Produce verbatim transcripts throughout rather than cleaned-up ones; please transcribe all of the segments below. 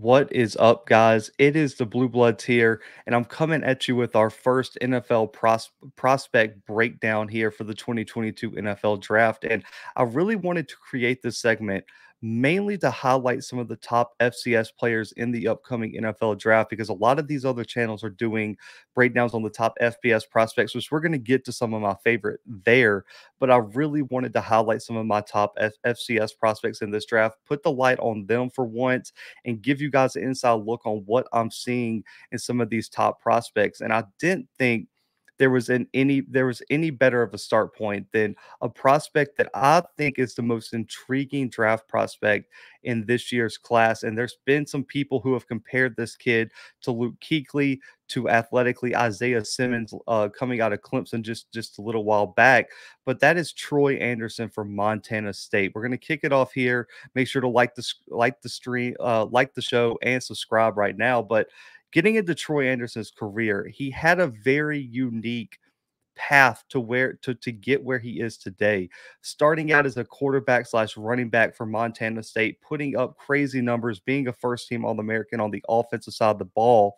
What is up, guys? It is the Blue Bloods here, and I'm coming at you with our first N F L pros prospect breakdown here for the twenty twenty-two N F L Draft. And I really wanted to create this segment mainly to highlight some of the top F C S players in the upcoming N F L Draft, because a lot of these other channels are doing breakdowns on the top F B S prospects, which we're going to get to some of my favorite there. But I really wanted to highlight some of my top F FCS prospects in this draft, put the light on them for once, and give you guys an inside look on what I'm seeing in some of these top prospects. And I didn't think there was an any there was any better of a start point than a prospect that I think is the most intriguing draft prospect in this year's class. And there's been some people who have compared this kid to Luke Kuechly, to athletically Isaiah Simmons uh, coming out of Clemson just, just a little while back. But that is Troy Andersen from Montana State. We're going to kick it off here. Make sure to like the, like the stream, uh, like the show, and subscribe right now. But getting into Troy Andersen's career, he had a very unique path to where to, to get where he is today. Starting out as a quarterback slash running back for Montana State, putting up crazy numbers, being a first team All-American on the offensive side of the ball,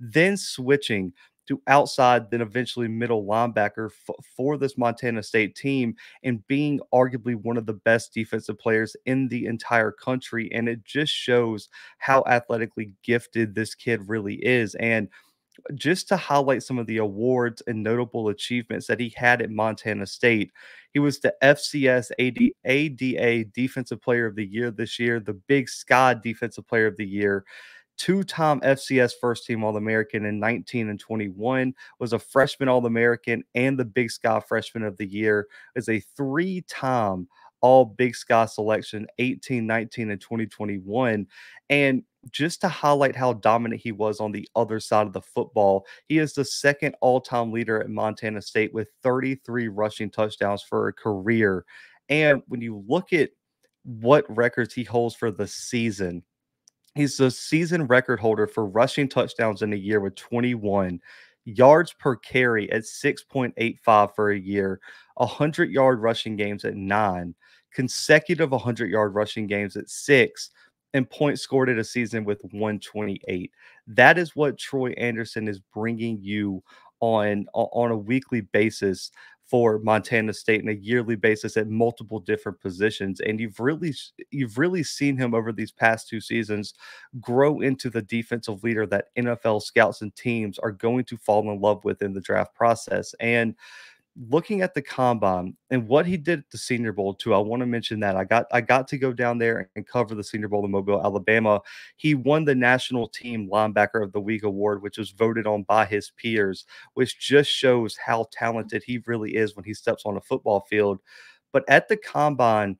then switching to outside, then eventually middle linebacker for this Montana State team, and being arguably one of the best defensive players in the entire country. And it just shows how athletically gifted this kid really is. And just to highlight some of the awards and notable achievements that he had at Montana State, he was the F C S A D A Defensive Player of the Year this year, the Big Sky Defensive Player of the Year, two-time F C S first-team All-American in nineteen and twenty-one, was a freshman All-American and the Big Sky Freshman of the Year, is a three-time All-Big Sky selection, eighteen, nineteen, and twenty twenty-one. And just to highlight how dominant he was on the other side of the football, he is the second all-time leader at Montana State with thirty-three rushing touchdowns for a career. And when you look at what records he holds for the season, he's the season record holder for rushing touchdowns in a year with twenty-one, yards per carry at six point eight five for a year, one hundred yard rushing games at nine, consecutive one hundred yard rushing games at six, and points scored at a season with one twenty-eight. That is what Troy Andersen is bringing you on, on a weekly basis for Montana State, on a yearly basis at multiple different positions. And you've really you've really seen him over these past two seasons grow into the defensive leader that N F L scouts and teams are going to fall in love with in the draft process. And looking at the combine and what he did at the Senior Bowl too, I want to mention that I got I got to go down there and cover the Senior Bowl in Mobile, Alabama. He won the National Team Linebacker of the Week award, which was voted on by his peers, which just shows how talented he really is when he steps on a football field. But at the combine,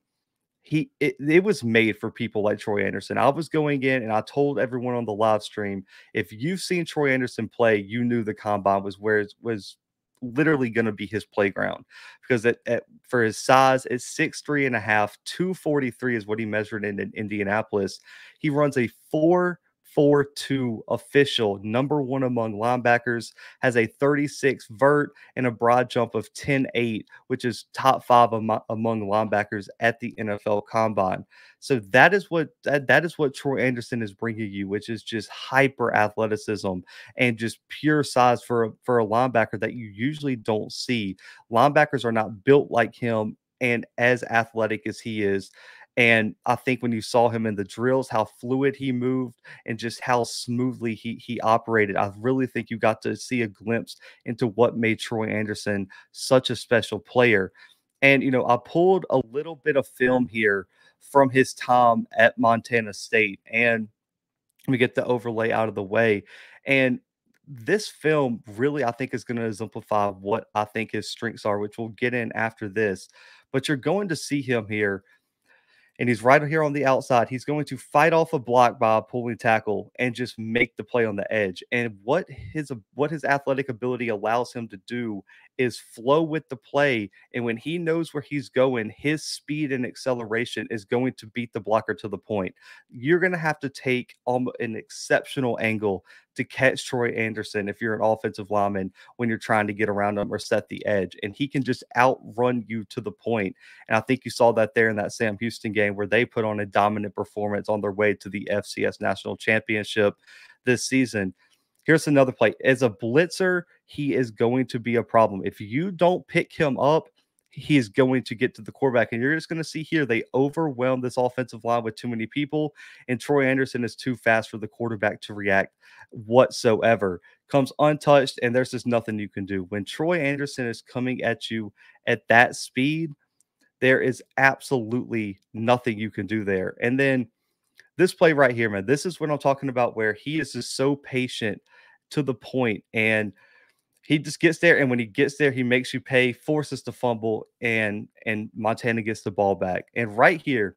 He it, it was made for people like Troy Andersen. I was going in and I told everyone on the live stream, if you've seen Troy Andersen play, you knew the combine was where it was literally going to be his playground, because at, at, for his size, it's six three and a half, two forty-three is what he measured in, in Indianapolis. He runs a four four two official, number one among linebackers, has a thirty-six vert and a broad jump of ten eight, which is top five among, among linebackers at the N F L Combine. So that is what that, that is what Troy Andersen is bringing you, which is just hyper athleticism and just pure size for a, for a linebacker that you usually don't see. Linebackers are not built like him and as athletic as he is. And I think when you saw him in the drills, how fluid he moved and just how smoothly he, he operated, I really think you got to see a glimpse into what made Troy Andersen such a special player. And, you know, I pulled a little bit of film here from his time at Montana State, and let me get the overlay out of the way. And this film really, I think, is going to exemplify what I think his strengths are, which we'll get in after this. But you're going to see him here, and he's right here on the outside. He's going to fight off a block by a pulling tackle and just make the play on the edge. And what his what his athletic ability allows him to do is flow with the play. And when he knows where he's going, his speed and acceleration is going to beat the blocker to the point. You're going to have to take an exceptional angle to catch Troy Andersen if you're an offensive lineman when you're trying to get around him or set the edge. And he can just outrun you to the point. And I think you saw that there in that Sam Houston game where they put on a dominant performance on their way to the F C S National Championship this season. Here's another play. As a blitzer, he is going to be a problem. If you don't pick him up, he is going to get to the quarterback. And you're just going to see here, they overwhelm this offensive line with too many people, and Troy Andersen is too fast for the quarterback to react whatsoever. Comes untouched, and there's just nothing you can do. When Troy Andersen is coming at you at that speed, there is absolutely nothing you can do there. And then this play right here, man, this is what I'm talking about where he is just so patient to the point, and he just gets there, and when he gets there, he makes you pay, forces the fumble, and and Montana gets the ball back. And right here,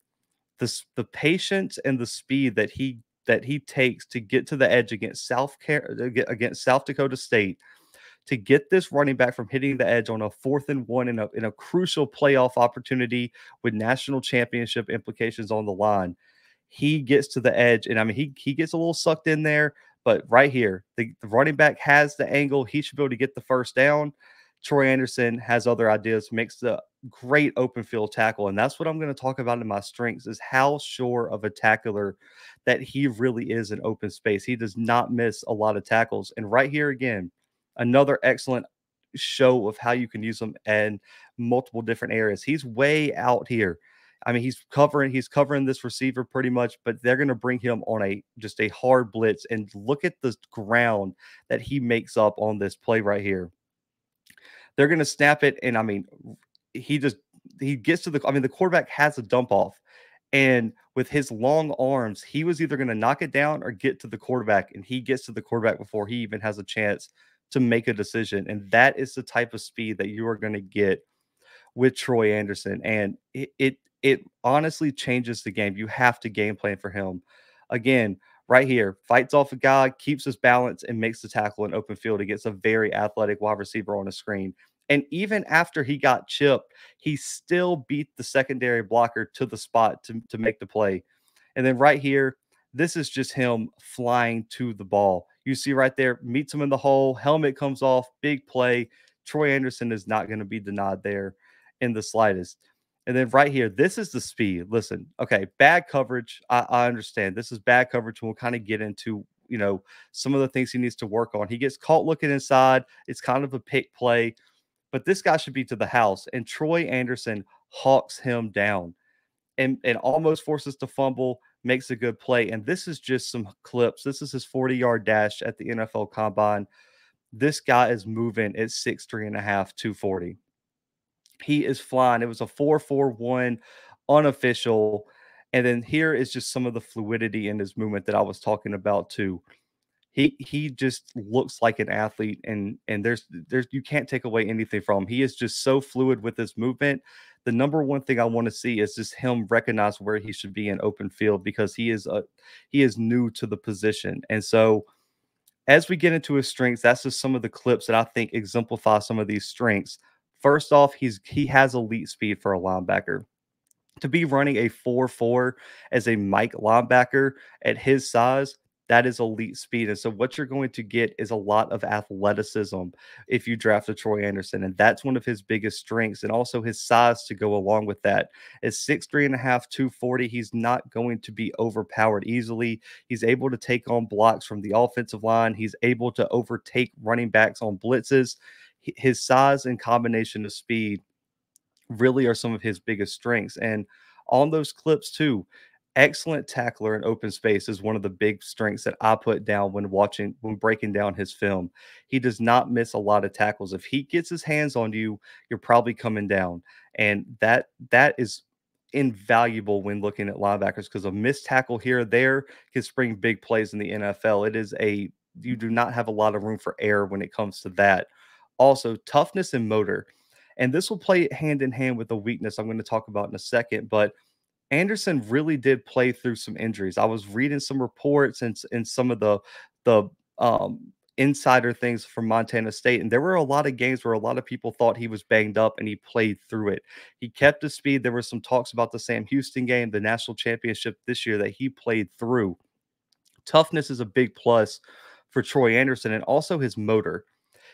the the patience and the speed that he that he takes to get to the edge against South against South Dakota State, to get this running back from hitting the edge on a fourth and one in a in a crucial playoff opportunity with national championship implications on the line, he gets to the edge, and I mean he he gets a little sucked in there. But right here, the, the running back has the angle. He should be able to get the first down. Troy Andersen has other ideas, makes the great open field tackle. And that's what I'm going to talk about in my strengths, is how sure of a tackler that he really is in open space. He does not miss a lot of tackles. And right here again, another excellent show of how you can use him in multiple different areas. He's way out here. I mean, he's covering, he's covering this receiver pretty much, but they're going to bring him on a, just a hard blitz, and look at the ground that he makes up on this play right here. They're going to snap it. And I mean, he just, he gets to the, I mean, the quarterback has a dump off, and with his long arms, he was either going to knock it down or get to the quarterback, and he gets to the quarterback before he even has a chance to make a decision. And that is the type of speed that you are going to get with Troy Andersen. And it, it It honestly changes the game. You have to game plan for him. Again, right here, fights off a guy, keeps his balance, and makes the tackle in open field. He gets a very athletic wide receiver on a screen. And even after he got chipped, he still beat the secondary blocker to the spot to, to make the play. And then right here, this is just him flying to the ball. You see right there, meets him in the hole, helmet comes off, big play. Troy Andersen is not going to be denied there in the slightest. And then right here, this is the speed. Listen, okay, bad coverage. I, I understand. This is bad coverage, and we'll kind of get into, you know, some of the things he needs to work on. He gets caught looking inside. It's kind of a pick play, but this guy should be to the house. And Troy Andersen hawks him down and, and almost forces the fumble, makes a good play. And this is just some clips. This is his forty-yard dash at the N F L Combine. This guy is moving at six three and a half, two forty. He is flying. It was a four four one unofficial. And then here is just some of the fluidity in his movement that I was talking about too. He he just looks like an athlete, and and there's there's you can't take away anything from him. He is just so fluid with his movement. The number one thing I want to see is just him recognize where he should be in open field, because he is a he is new to the position. And so as we get into his strengths, that's just some of the clips that I think exemplify some of these strengths. First off, he's he has elite speed for a linebacker. To be running a four four as a Mike linebacker at his size, that is elite speed. And so what you're going to get is a lot of athleticism if you draft a Troy Andersen. And that's one of his biggest strengths, and also his size to go along with that. At six three and a half, two forty, he's not going to be overpowered easily. He's able to take on blocks from the offensive line. He's able to overtake running backs on blitzes. His size and combination of speed really are some of his biggest strengths. And on those clips too, excellent tackler in open space is one of the big strengths that I put down when watching, when breaking down his film. He does not miss a lot of tackles. If he gets his hands on you, you're probably coming down. And that, that is invaluable when looking at linebackers, because a missed tackle here or there can spring big plays in the N F L. It is a, you do not have a lot of room for error when it comes to that. Also, toughness and motor. And this will play hand in hand with the weakness I'm going to talk about in a second. But Andersen really did play through some injuries. I was reading some reports and, and some of the, the um, insider things from Montana State. And there were a lot of games where a lot of people thought he was banged up, and he played through it. He kept his speed. There were some talks about the Sam Houston game, the national championship this year, that he played through. Toughness is a big plus for Troy Andersen, and also his motor.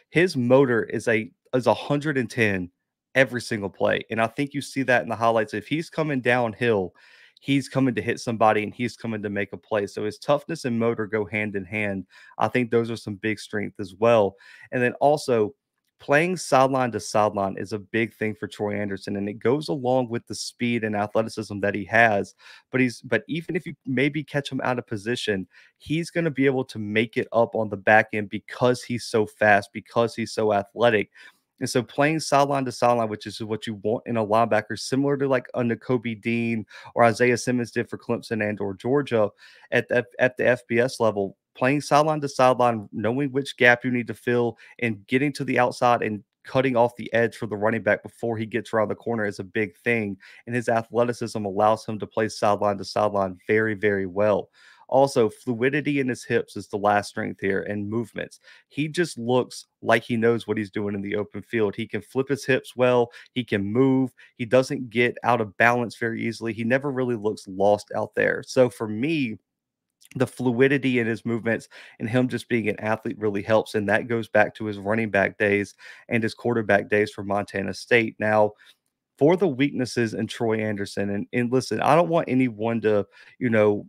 His motor is a is one hundred ten every single play, and I think you see that in the highlights. If he's coming downhill, he's coming to hit somebody, and he's coming to make a play. So his toughness and motor go hand in hand. I think those are some big strengths as well. And then also playing sideline to sideline is a big thing for Troy Andersen, and it goes along with the speed and athleticism that he has. But he's, but even if you maybe catch him out of position, he's going to be able to make it up on the back end because he's so fast, because he's so athletic. And so playing sideline to sideline, which is what you want in a linebacker, similar to like a Nakobe Dean or Isaiah Simmons did for Clemson and or Georgia at the, at the F B S level, playing sideline to sideline, knowing which gap you need to fill and getting to the outside and cutting off the edge for the running back before he gets around the corner is a big thing. And his athleticism allows him to play sideline to sideline very, very well. Also, fluidity in his hips is the last strength here, and movements. He just looks like he knows what he's doing in the open field. He can flip his hips well. He can move. He doesn't get out of balance very easily. He never really looks lost out there. So for me, the fluidity in his movements and him just being an athlete really helps. And that goes back to his running back days and his quarterback days for Montana State. Now, for the weaknesses in Troy Andersen, and, and listen, I don't want anyone to, you know,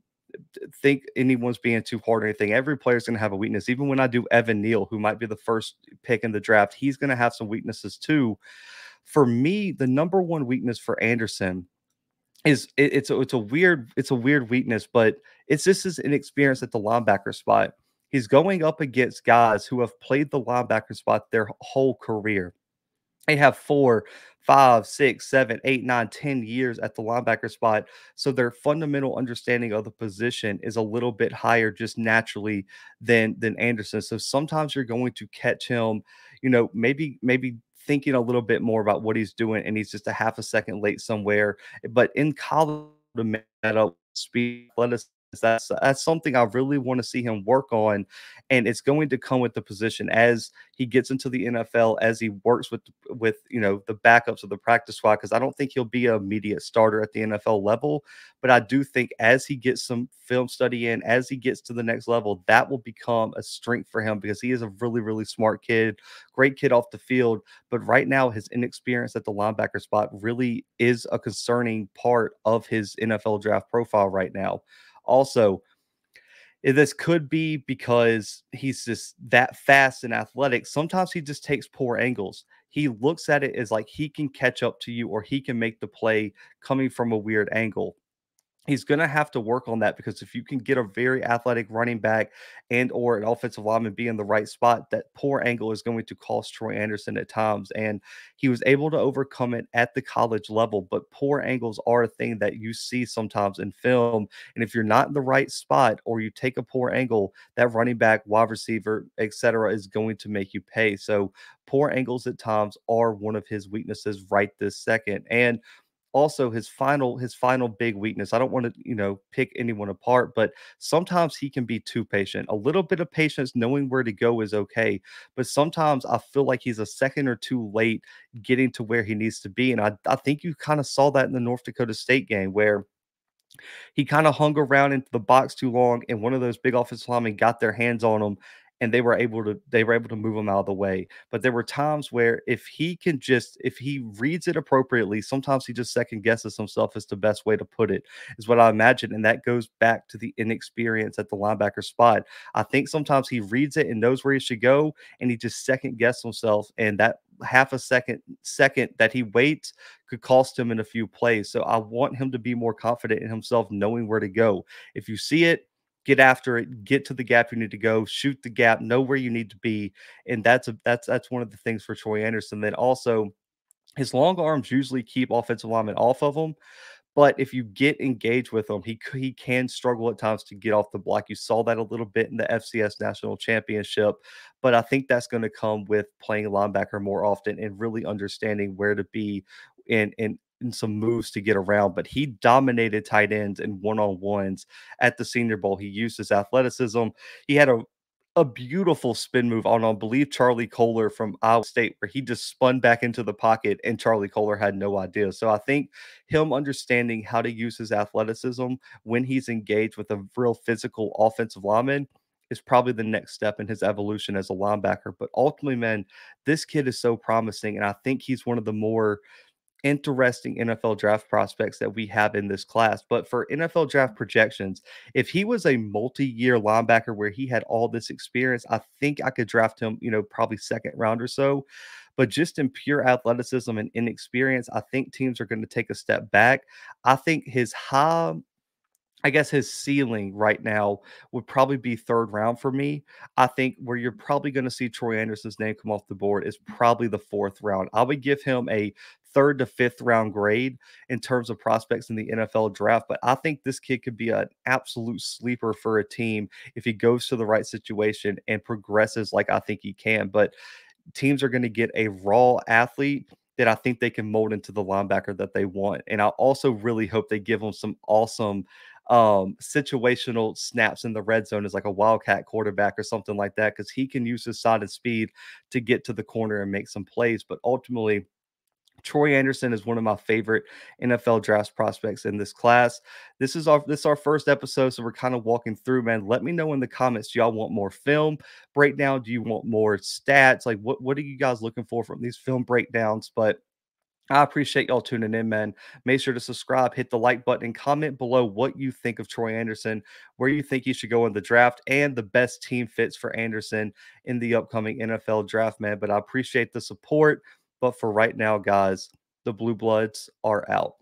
think anyone's being too hard or anything. Every player's going to have a weakness. Even when I do Evan Neal, who might be the first pick in the draft, he's going to have some weaknesses too. For me, the number one weakness for Andersen is it, it's a, it's a weird it's a weird weakness, but it's just his inexperience at the linebacker spot. He's going up against guys who have played the linebacker spot their whole career. They have four, five, six, seven, eight, nine, ten years at the linebacker spot. So their fundamental understanding of the position is a little bit higher just naturally than than Andersen. So sometimes you're going to catch him, you know, maybe, maybe thinking a little bit more about what he's doing, and he's just a half a second late somewhere. But in college, to make that up speed, let us That's, that's something I really want to see him work on, and it's going to come with the position as he gets into the N F L, as he works with, with you know, the backups of the practice squad, because I don't think he'll be an immediate starter at the N F L level, but I do think as he gets some film study in, as he gets to the next level, that will become a strength for him, because he is a really, really smart kid, great kid off the field, but right now his inexperience at the linebacker spot really is a concerning part of his N F L draft profile right now. Also, this could be because he's just that fast and athletic. Sometimes he just takes poor angles. He looks at it as like he can catch up to you, or he can make the play coming from a weird angle. He's going to have to work on that, because if you can get a very athletic running back and or an offensive lineman be in the right spot, that poor angle is going to cost Troy Andersen at times. And he was able to overcome it at the college level, but poor angles are a thing that you see sometimes in film. And if you're not in the right spot or you take a poor angle, that running back, wide receiver, et cetera, is going to make you pay. So poor angles at times are one of his weaknesses right this second. And also his final, his final big weakness, I don't want to, you know, pick anyone apart, but sometimes he can be too patient. A little bit of patience, knowing where to go is okay. But sometimes I feel like he's a second or two late getting to where he needs to be. And I, I think you kind of saw that in the North Dakota State game, where he kind of hung around into the box too long, and one of those big offensive linemen got their hands on him, and they were able to they were able to move him out of the way. But there were times where if he can just if he reads it appropriately, sometimes he just second guesses himself is the best way to put it, is what I imagine. And that goes back to the inexperience at the linebacker spot. I think sometimes he reads it and knows where he should go, and he just second guesses himself, and that half a second second that he waits could cost him in a few plays. So I want him to be more confident in himself, knowing where to go. If you see it, get after it, get to the gap you need to go, shoot the gap, know where you need to be. And that's a, that's that's one of the things for Troy Andersen. Then also, his long arms usually keep offensive linemen off of him, but if you get engaged with him, he, he can struggle at times to get off the block. You saw that a little bit in the F C S National Championship, but I think that's going to come with playing linebacker more often and really understanding where to be and and and some moves to get around. But he dominated tight ends and one-on-ones at the Senior Bowl. He used his athleticism. He had a, a beautiful spin move on, I believe, Charlie Kohler from Iowa State, where he just spun back into the pocket and Charlie Kohler had no idea. So I think him understanding how to use his athleticism when he's engaged with a real physical offensive lineman is probably the next step in his evolution as a linebacker. But ultimately, man, this kid is so promising, and I think he's one of the more interesting N F L draft prospects that we have in this class. But for N F L draft projections, if he was a multi-year linebacker where he had all this experience, I think I could draft him, you know, probably second round or so. But just in pure athleticism and inexperience, I think teams are going to take a step back. I think his high, I guess his ceiling right now would probably be third round for me. I think where you're probably going to see Troy Andersen's name come off the board is probably the fourth round. I would give him a third to fifth round grade in terms of prospects in the N F L draft. But I think this kid could be an absolute sleeper for a team if he goes to the right situation and progresses like I think he can. But teams are going to get a raw athlete that I think they can mold into the linebacker that they want. And I also really hope they give him some awesome um, situational snaps in the red zone as like a wildcat quarterback or something like that, because he can use his size and speed to get to the corner and make some plays. But ultimately, Troy Andersen is one of my favorite N F L draft prospects in this class. This is our this is our first episode, so we're kind of walking through, man. Let me know in the comments, do y'all want more film breakdown? Do you want more stats? Like, what, what are you guys looking for from these film breakdowns? But I appreciate y'all tuning in, man. Make sure to subscribe, hit the like button, and comment below what you think of Troy Andersen, where you think he should go in the draft, and the best team fits for Andersen in the upcoming N F L draft, man. But I appreciate the support. But for right now, guys, the Blue Bloods are out.